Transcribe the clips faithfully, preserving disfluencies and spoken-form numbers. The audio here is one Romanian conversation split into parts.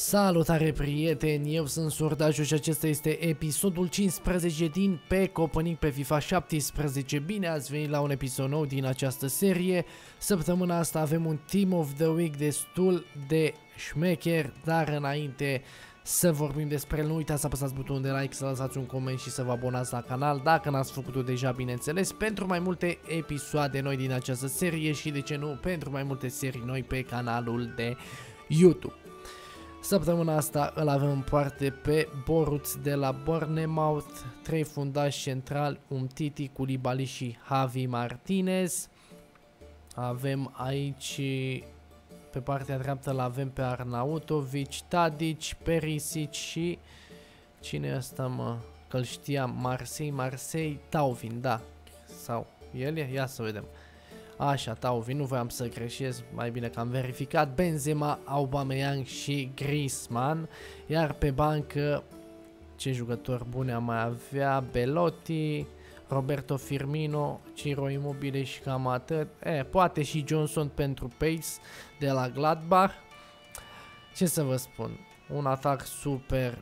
Salutare prieteni, eu sunt Surdacio și acesta este episodul cincisprezece din Pe Copănic pe FIFA șaptesprezece. Bine ați venit la un episod nou din această serie. Săptămâna asta avem un Team of the Week destul de șmecher, dar înainte să vorbim despre el, nu uitați să apăsați butonul de like, să lăsați un coment și să vă abonați la canal, dacă n-ați făcut-o deja, bineînțeles, pentru mai multe episoade noi din această serie și, de ce nu, pentru mai multe serii noi pe canalul de YouTube. Săptămâna asta îl avem în parte pe Boruț de la Bournemouth, trei fundași centrali, Umtiti, Kulibaly și Havi Martinez. Avem aici, pe partea dreaptă, îl avem pe Arnautovic, Tadici, Perisic și cine e ăsta, mă? Că-l știam, Marseille, Marseille, Tauvin, da. Sau el e? Ia să vedem. Așa, Tauvin, nu voiam să greșesc, mai bine că am verificat. Benzema, Aubameyang și Griezmann. Iar pe bancă, ce jucători bune am mai avea? Belotti, Roberto Firmino, Ciro Immobile și cam atât. E, poate și Johnson pentru Pace de la Gladbach. Ce să vă spun, un atac super,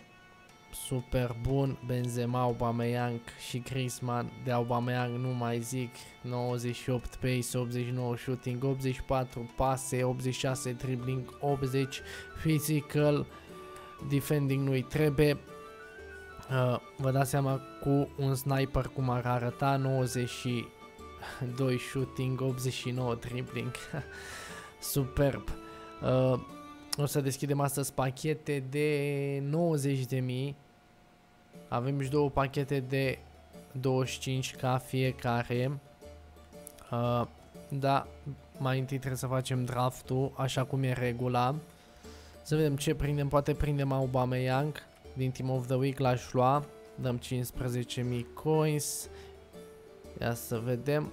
super bun. Benzema, Aubameyang și Griezmann. De Aubameyang nu mai zic, nouăzeci și opt pace, optzeci și nouă shooting, optzeci și patru pase, optzeci și șase dribbling, optzeci physical, defending nu-i trebuie. Uh, vă dați seama, cu un sniper cum ar arăta, nouăzeci și doi shooting, optzeci și nouă dribbling, superb. Uh, o să deschidem astăzi pachete de nouăzeci de mii, avem și două pachete de douăzeci și cinci ca fiecare, uh, dar mai întâi trebuie să facem draft-ul așa cum e regula, să vedem ce prindem, poate prindem Aubameyang. Din Team of the Week l-aș lua. Dăm cincisprezece mii coins. Ia să vedem.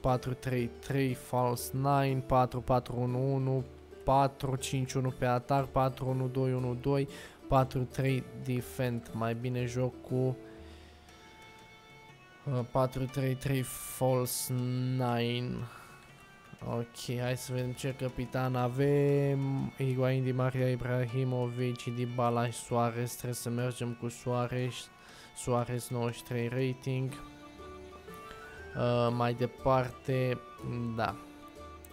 patru trei trei false nouă, patru patru unu unu, patru cinci unu pe atac, patru unu doi unu doi, patru trei defend. Mai bine joc cu patru trei trei false nouă. Ok, hai să vedem ce capitan avem. Higuain, Di Maria, Ibrahimovic, Dybala și Suarez. Trebuie să mergem cu Suarez. Suarez nouăzeci și trei rating. Uh, mai departe, da.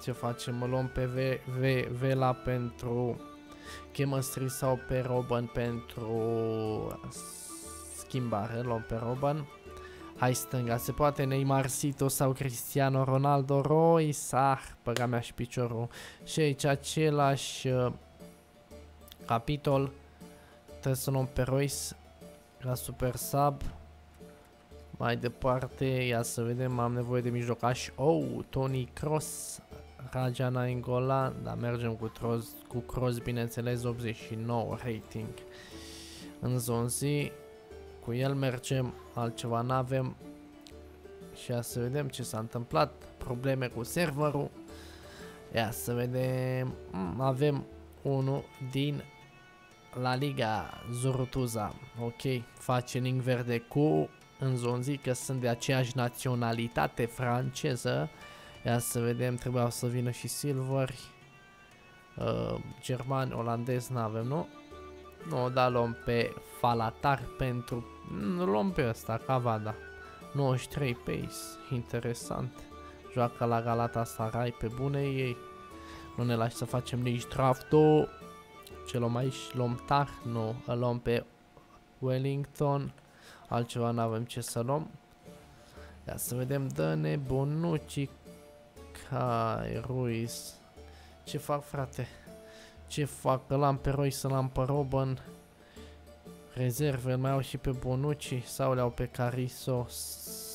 Ce facem? Luăm pe v v Vela pentru chemistry sau pe Robben pentru schimbare. Luăm pe Robben. Hai stânga, se poate Neymarcito sau Cristiano Ronaldo, Royce, ah, băga mea și piciorul. Și aici același uh, capitol, trebuie să luăm pe Royce la super sub. Mai departe, ia să vedem, am nevoie de mijlocaș. Oh, Toni Kroos, Rajana Angola, dar mergem cu Kroos, cu Kroos, bineînțeles, optzeci și nouă rating în zonzi. Cu el mergem, altceva n-avem. Și ia să vedem ce s-a întâmplat. Probleme cu serverul. Ia să vedem. Avem unul din La Liga, Zurutuza. Ok, face link verde cu, în zonzi că sunt de aceeași naționalitate, franceză. Ia să vedem, trebuia să vină și silver. uh, German, olandez n-avem, nu? Nu, da, luăm pe Falatar pentru... Luăm pe ăsta, Cavada. nouăzeci și trei pace, interesant. Joacă la Galatasaray, pe bune ei. Nu ne lași să facem nici draft-ul. Ce luăm aici? Luăm Tar? Nu, îl luăm pe Wellington. Altceva n-avem ce să luăm. Ia să vedem, dă-ne Bonucci, Cai, Ruiz. Ce fac, frate? Ce fac? Îl am pe Roy, să-l am pe Robben. Rezerve, mai au și pe Bonucci. Sau le-au pe Cariso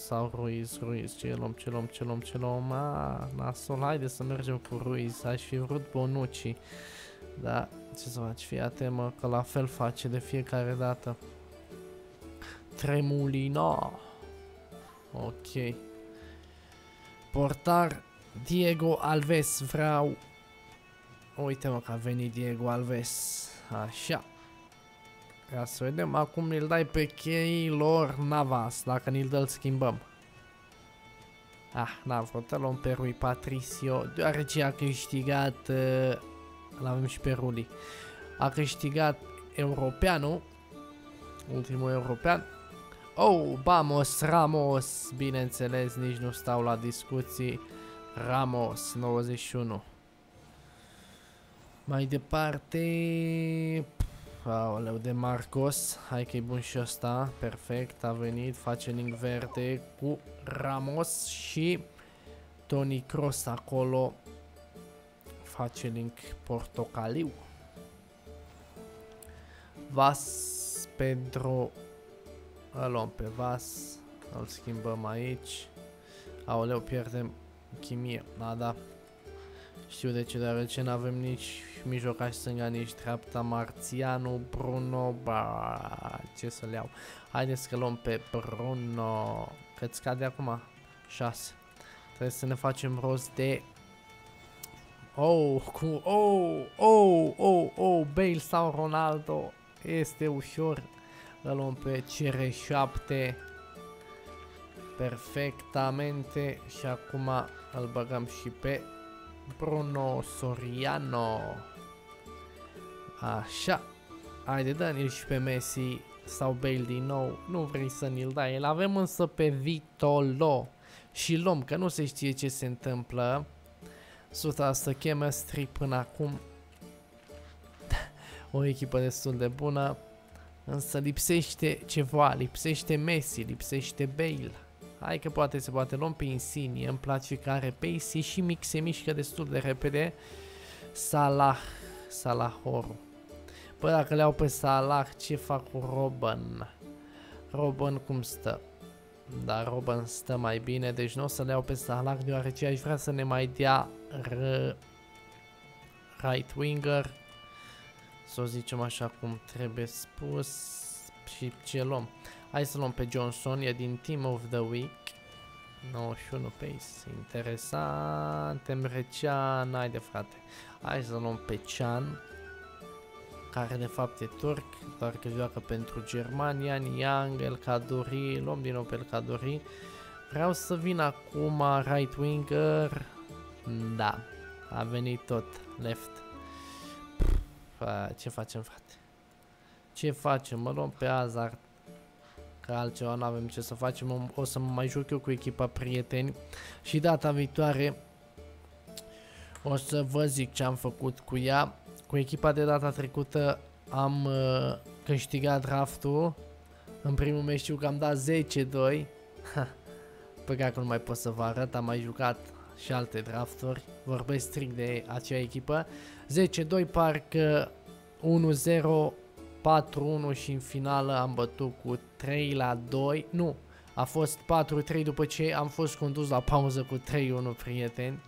sau Ruiz, Ruiz. Ce luăm, ce luăm, ce luăm, ce luăm? A, nasol, haide să mergem cu Ruiz. Aș fi vrut Bonucci. Dar, ce să faci? Fii atent, mă, că la fel face de fiecare dată. Tremulino. Ok. Portar, Diego Alves, vreau. Uite, mă, că a venit Diego Alves. Așa. Ca să vedem, acum îl dai pe Keylor Navas. Dacă ni-l dă, îl schimbăm. Ah, n-a vrut, îl luăm pe Rui Patricio, deoarece a câștigat. Îl avem și pe Ruli. a câștigat europeanul, ultimul european. Oh, vamos, Ramos, bineînțeles, nici nu stau la discuții, Ramos, nouăzeci și unu. Mai departe, aoleu, de Marcos, hai că e bun și ăsta, perfect, a venit, face link verde cu Ramos și Toni Kroos acolo, face link portocaliu. Vas, Pedro, îl luăm pe Vas, îl schimbăm aici, aoleu, pierdem chimie, da, da. Știu de ce, deoarece n-avem nici mijlocaș stânga, nici dreapta, Marțianu, Bruno, ba, ce să-l iau. Haideți că luăm pe Bruno, că-ți scade acum, șase. Trebuie să ne facem rost de... Oh, cu... Oh, oh, oh, oh, Bale sau Ronaldo, este ușor. Îl luăm pe C R șapte, perfectamente, și acum îl băgăm și pe... Bruno Soriano. Așa. Haide, dă-ne-l și pe Messi sau Bale din nou. Nu vrei să ne-l dai. Îl avem însă pe Vitolo. Și luăm, că nu se știe ce se întâmplă. o sută la sută chemistry până acum. O echipă destul de bună. Însă lipsește ceva. Lipsește Messi, lipsește Bale. Hai că poate se poate, luăm pe Insigne, îmi place că are Pace și Mic, se mișcă destul de repede. Salah, Salahorul. Bă, dacă le-au pe Salah, ce fac cu Robben? Robben cum stă? Dar Robben stă mai bine, deci nu o să le-au pe Salah, deoarece aș vrea să ne mai dea right winger. Să o zicem așa cum trebuie spus și ce luăm. Hai să luăm pe Johnson, e din Team of the Week, nouăzeci și unu pace, interesant, Emrecian, n-ai de frate. Hai să luăm pe Can, care de fapt e turc, doar că joacă pentru Germania, Niang, El Kaddouri, luăm din nou pe El Kaddouri. Vreau să vin acum right winger, da, a venit tot, left. Pff, ce facem, frate? Ce facem? Mă luăm pe Hazard. Că altceva nu avem ce să facem, o să mă mai joc eu cu echipa prieteni și data viitoare o să vă zic ce am făcut cu ea. Cu echipa de data trecută am uh, câștigat draftul, în primul meci știu că am dat zece doi, păcat că nu mai pot să vă arăt, am mai jucat și alte drafturi, vorbesc strict de acea echipă, zece doi parcă unu zero. patru unu și în finală am bătut cu trei la doi, nu, a fost patru trei după ce am fost condus la pauză cu trei unu, prieteni.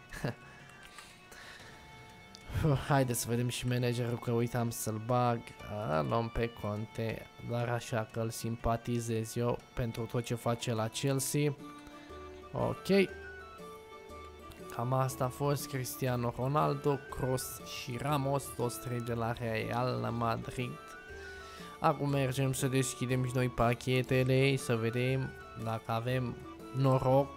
Haideți să vedem și managerul, că uitam să-l bag, luăm pe Conte, dar așa că îl simpatizez eu pentru tot ce face la Chelsea. Ok, cam asta a fost. Cristiano Ronaldo, Kroos și Ramos, toți trei de la Real Madrid. Acum mergem să deschidem și noi pachetele, să vedem dacă avem noroc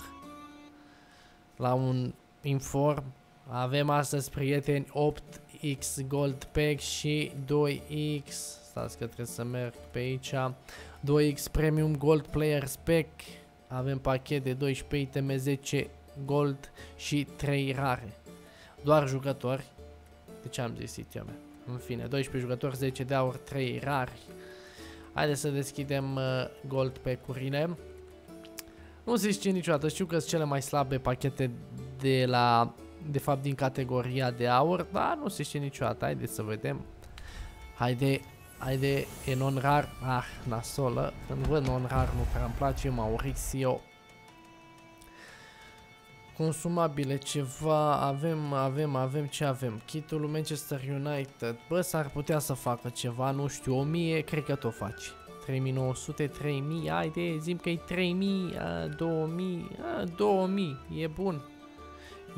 la un inform. Avem astăzi, prieteni, opt X Gold Pack și doi X, stați că trebuie să merg pe aici, doi X Premium Gold Players Pack, avem pachet de doisprezece iteme, zece Gold și trei rare. Doar jucători, de ce am zis iteme? În fine, doisprezece jucători, zece de aur, trei rari. Haideți să deschidem uh, gold pe curine. Nu se știe niciodată, știu că sunt cele mai slabe pachete de la, de fapt din categoria de aur, dar nu se știe niciodată, haideți să vedem. Haide, haide, e non-rar, ah, nasolă, când văd non-rar nu prea îmi place, Mauricio. Consumabile ceva, avem, avem, avem, ce avem? Kitul lui Manchester United, bă, s-ar putea să facă ceva, nu știu, o mie, cred că tot faci. trei mii nouă sute, trei mii, haide, zim că e trei mii, două mii, două mii, e bun.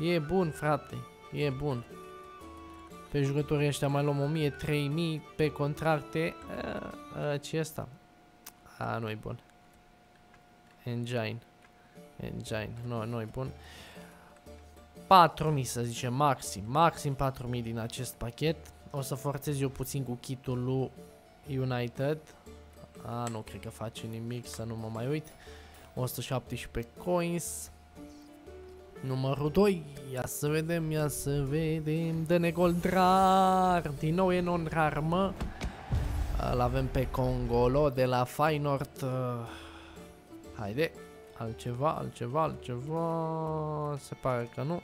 E bun, frate, e bun. Pe jucătorii ăștia mai luăm o mie, trei mii, pe contracte, ce ăsta? A, nu e bun. Engine. Engine, nu, nu e bun. patru mii să zicem, maxim, maxim patru mii din acest pachet. O să forțez eu puțin cu kitul lui United. A, nu cred că face nimic, să nu mă mai uit. o sută șaptesprezece coins. Numărul doi. Ia să vedem, ia să vedem. Dă-ne gol, rar. Din nou e non-rar, mă. Îl avem pe Congolo de la Feyenoord. Haide. Altceva, altceva, altceva. Se pare că nu.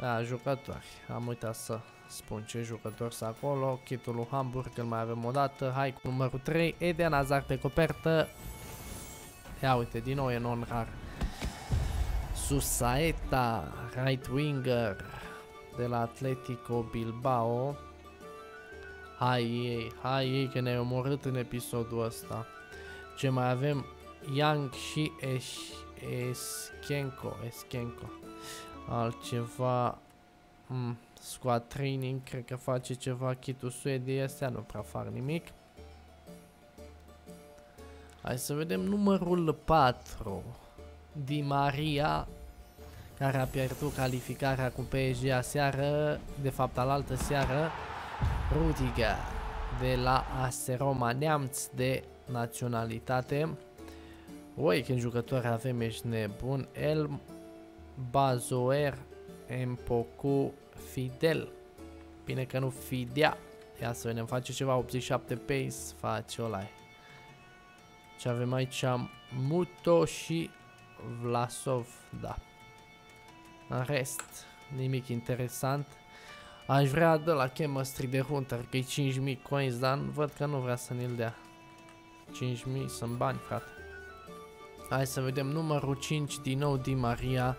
Da, jucători. Am uitat să spun ce jucători sunt acolo. Kitul lui Hamburg, îl mai avem o dată. Hai cu numărul trei. Eden Hazard pe copertă. Ia uite, din nou e non-rar. Susaeta, right winger de la Atletico Bilbao. Hai ei, hai ei că ne-ai omorât în episodul ăsta. Ce mai avem? Yang și Eschenko, Eschenko. Altceva. Mm, squad training, cred că face ceva kitul Suediei, astea nu prea fac nimic. Hai să vedem numărul patru. Di Maria, care a pierdut calificarea cu P S G aseară, de fapt alaltă seară. Rudiger de la A S Roma, neamț de naționalitate. Oi, când jucători avem, ești nebun. El Bazoer Mpoku Fidel. Bine că nu Fidea. Ia să vedem, face ceva, optzeci și șapte pace, face o lai. Ce avem aici? Muto și Vlasov, da. În rest, nimic interesant. Aș vrea de la Chemistry de Hunter, că e cinci mii coins, dar văd că nu vrea să ne-l dea. cinci mii sunt bani, frate. Hai să vedem numărul cinci, din nou Di Maria.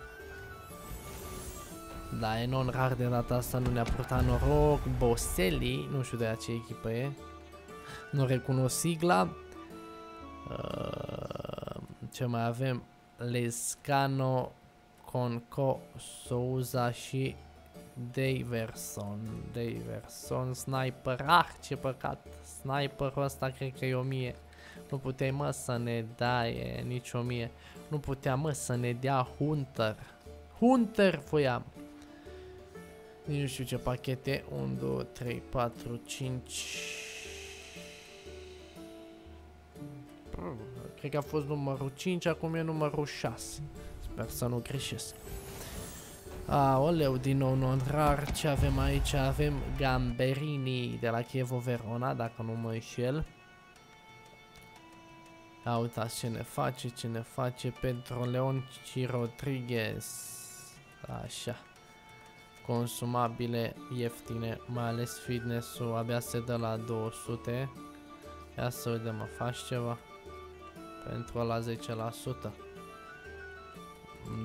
Da, e non-rar de data asta, nu ne-a purtat noroc. Boselli, nu știu de la ce echipă e. Nu recunosc sigla. Uh, ce mai avem? Lescano, Conco, Souza și Daverson. Daverson, Sniper. Ah, ce păcat. Sniperul ăsta cred că e o mie. Nu puteai, mă, să ne dai nici o mie. Nu puteam, mă, să ne dea Hunter. Hunter voiam. Nici nu știu ce pachete. unu, doi, trei, patru, cinci... Cred că a fost numărul cinci, acum e numărul șase. Sper să nu greșesc. Aoleu, din nou non-rar. Ce avem aici? Avem Gamberini de la Chievo Verona, dacă nu mă înșel. A, uitați ce ne face, ce ne face Pedro Leon și Rodriguez. Așa. Consumabile ieftine, mai ales fitness-ul abia se dă la două sute. Ia să vedem, mă, faci ceva? Pentru la zece la sută.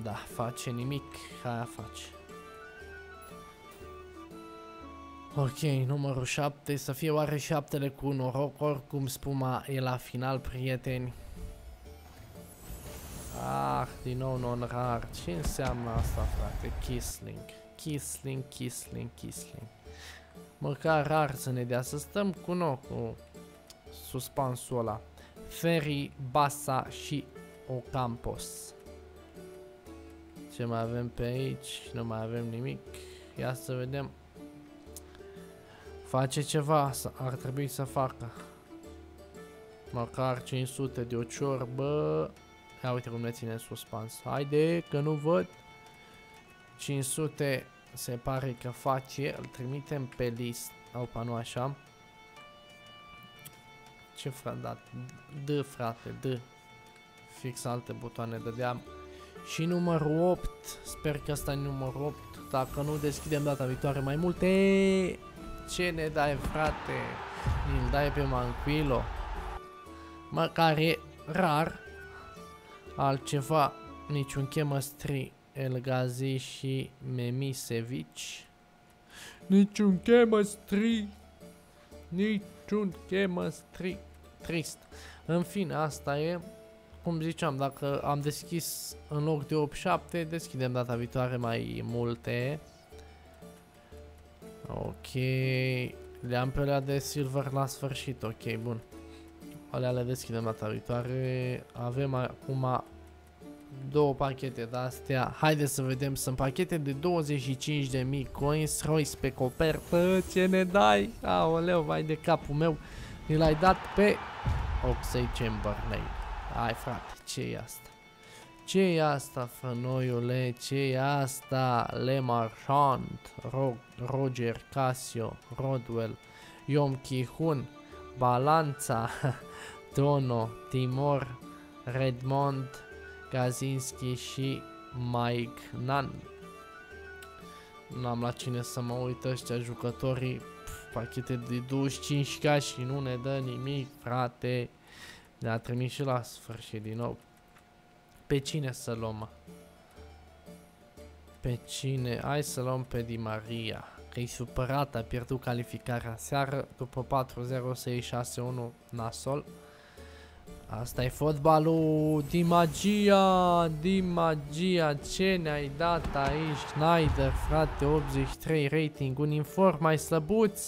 Da, face nimic. Aia face. Ok, numărul șapte. Să fie oare șaptele cu noroc. Oricum spuma e la final, prieteni. Ah, din nou non-rar. Ce înseamnă asta, frate? Kisling, Kisling, Kisling, Kisling. Măcar rar să ne dea, să stăm cu noi cu suspansul ăla. Ferry, Basa și Ocampos. Ce mai avem pe aici? Nu mai avem nimic. Ia să vedem. Face ceva, ar trebui să facă. Măcar cinci sute de o ciorbă. Ia uite cum ne ține suspans. Haide că nu văd. cinci sute se pare că face. Îl trimitem pe list. Opa, nu așa. Ce frate, D, frate, D. Fix alte butoane dădeam. Și numărul opt. Sper că asta e numărul opt. Dacă nu, deschidem data viitoare mai multe. Ce ne dai, frate? Îl dai pe Manquillo. Măcar e rar. Altceva. Niciun chemistry. El Gazi și Memisevici. Niciun chemistry. Niciun chemistry. Trist. În fine, asta e. Cum ziceam, dacă am deschis în loc de opt șapte, deschidem data viitoare mai multe. Ok. Le-am pe alea de silver la sfârșit. Ok, bun. Alea le deschidem data viitoare. Avem acum două pachete de astea. Haideți să vedem, sunt pachete de douăzeci și cinci de mii coins. Royce pe copertă, ce ne dai? Aoleu, vai de capul meu. Mi l-ai dat pe Oxlade Chamberlain. Hai frate, ce e asta? Ce e asta, frănoiule? Ce e asta? Le Marchand, Ro Roger Casio, Rodwell, Yom Ki-hun, Balanța, Dono, Timor, Redmond, Kaczynski și Mike Nan. N-am la cine să mă uit, ăștia jucătorii. Pf, pachete de douăzeci și cinci K și nu ne dă nimic, frate. Ne-a trimis și la sfârșit din nou. Pe cine să luăm? Pe cine? Hai să luăm pe Di Maria, că e supărat, a pierdut calificarea seară. După patru zero o să iei șase unu, nasol. Asta e fotbalul. Di Magia, Di Magia, ce ne-ai dat aici? Schneider, frate, optzeci și trei rating, un inform mai slăbuț.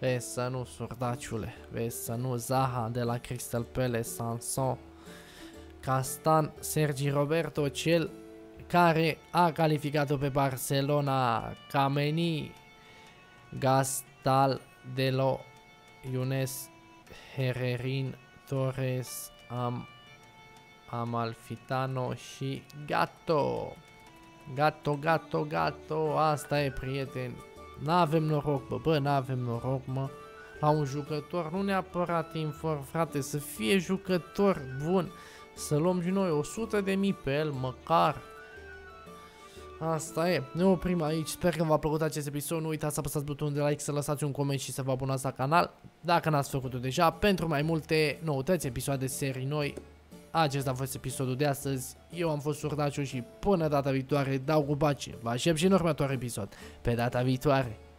Vezi să nu, surdaciule, vezi să nu. Zaha de la Crystal Palace, Sanson, Castan, Sergi Roberto, cel care a calificat-o pe Barcelona, Kameni, Gastal, Delo, Younes, Hererin, Torres, Am, Amalfitano și Gato. Gato, Gato, Gato, asta e, prieteni. N-avem noroc, bă, bă, n-avem noroc, mă. La un jucător, nu neapărat inform, frate, să fie jucător bun. Să luăm și noi o sută de mii pe el, măcar. Asta e. Ne oprim aici. Sper că v-a plăcut acest episod. Nu uitați să apăsați butonul de like, să lăsați un coment și să vă abonați la canal, dacă n-ați făcut-o deja, pentru mai multe noutăți, episoade, serii noi. Acesta a fost episodul de astăzi. Eu am fost Surdaciu și până data viitoare dau cu bace. Vă aștept și în următorul episod. Pe data viitoare.